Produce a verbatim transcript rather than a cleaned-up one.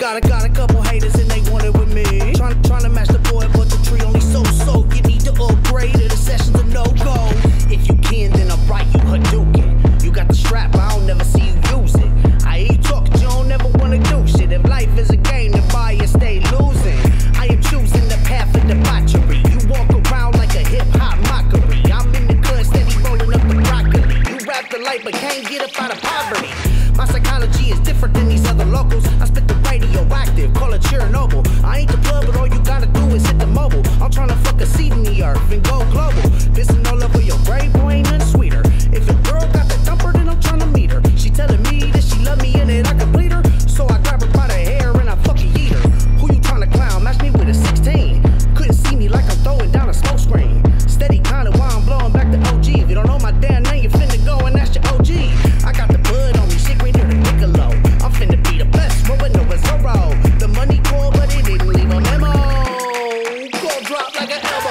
Got a, got a couple haters and they want it with me. Tryna, tryna match the boy, but the tree only so-so. You need to upgrade or the sessions are no-go. If you can, then I'll write you Hadouken. You got the strap, I don't never see you use it. I ain't talking, you don't never wanna do shit. If life is a game, then buy and stay losing. I am choosing the path of debauchery. You walk around like a hip-hop mockery. I'm in the club, steady rolling up the broccoli. You rap the life, but can't get up out of poverty. My psychology is different than these other locals. I spit the radioactive, call it Chernobyl. I ain't the plug, but all you gotta do is hit the mobile. I'm tryna fuck a seed in the earth and go global. Pissing all over your grave, boy, ain't nothing sweeter. If your girl got the dumper, then I'm tryna meet her. She telling me that she love me and that I can bleed her. So I grab her by the hair and I fucking eat her. Who you tryna clown? Match me with a sixteen. Couldn't see me like I'm throwing down a smoke screen. Steady kinda while I'm blowing back the O G. If you don't know my damn name, you finna go and that's your O G. I got the blood on me, shit greener than Piccolo. I'm finna be the best, rolling over zero. The money cool, but it didn't leave no memo. Cold drop like an elbow.